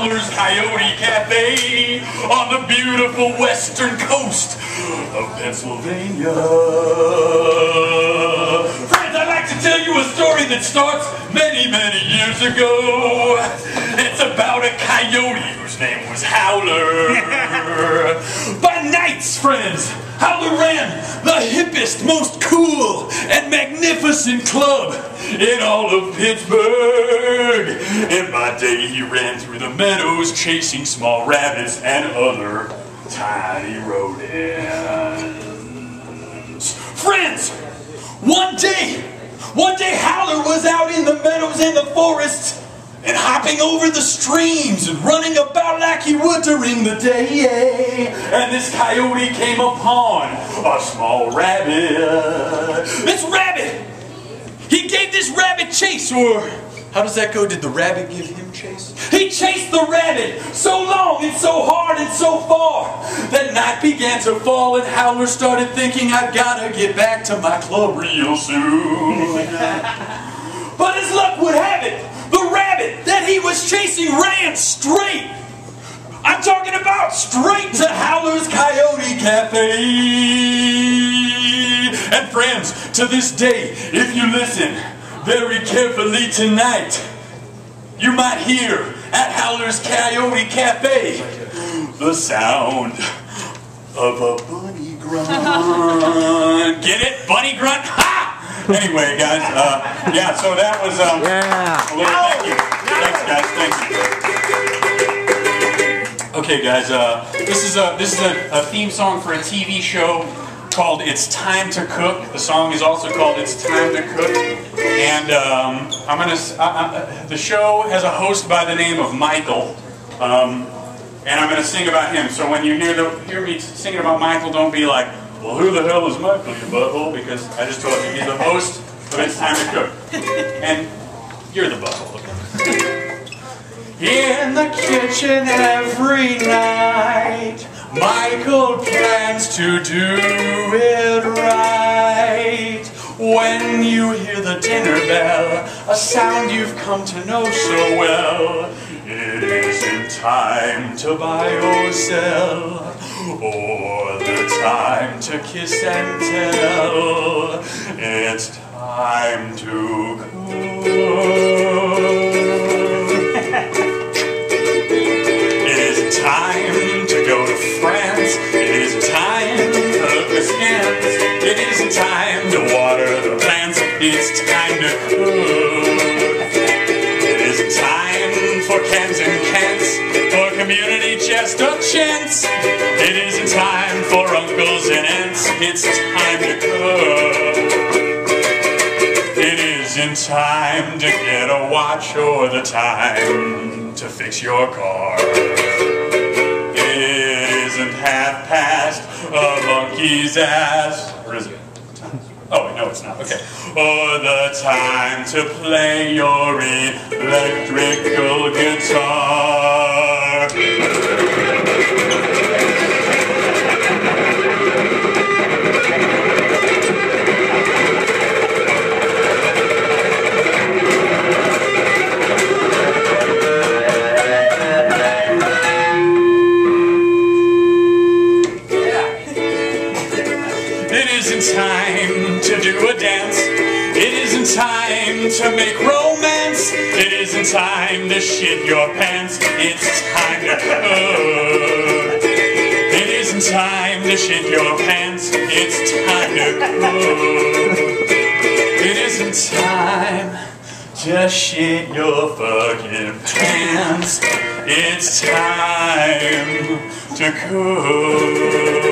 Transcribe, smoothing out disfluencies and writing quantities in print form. Howler's Coyote Café on the beautiful western coast of Pennsylvania. Friends, I'd like to tell you a story that starts many, many years ago. It's about a coyote whose name was Howler. By nights, friends, Howler ran the hippest, most cool, and magnificent club in all of Pittsburgh. And by day he ran through the meadows chasing small rabbits and other tiny rodents. Friends, one day Howler was out in the meadows and the forests and hopping over the streams and running about like he would during the day. And this coyote came upon a small rabbit. This rabbit, he gave this rabbit chase, or how does that go? Did the rabbit give him chase? He chased the rabbit so long and so hard and so far that night began to fall and Howler started thinking, I've got to get back to my club real soon. But as luck would have it, he was chasing ran straight. I'm talking about straight to Howler's Coyote Cafe. And friends, to this day, if you listen very carefully tonight, you might hear at Howler's Coyote Cafe the sound of a bunny grunt. Get it? Bunny grunt? Ha! Anyway, guys, yeah, so that was a little thank you. Thanks, guys. Thank you. Okay, guys. This is a theme song for a TV show called "It's Time to Cook." The song is also called "It's Time to Cook," and the show has a host by the name of Michael, and I'm gonna sing about him. So when you hear me singing about Michael, don't be like, "Well, who the hell is Michael, you butthole?" Because I just told you he's the host of "It's Time to Cook," and you're the butthole. In the kitchen every night, Michael plans to do it right. When you hear the dinner bell, a sound you've come to know so well, it isn't time to buy or sell, or the time to kiss and tell. It's time to cook. Time to go to France. It is time to look askance. It is time to water the plants. It's time to cook. It is time for cans and cans, for community just a chance. It is time for uncles and aunts. It's time to cook. It isn't time to get a watch or the time to fix your car. Half past a monkey's ass. Or is it? Oh, no, it's not. Okay. Or the time to play your electrical guitar. Time to do a dance. It isn't time to make romance. It isn't time to shit your pants. It's time to cook. It isn't time to shit your pants. It's time to cook. It isn't time to shit your fucking pants. It's time to cook.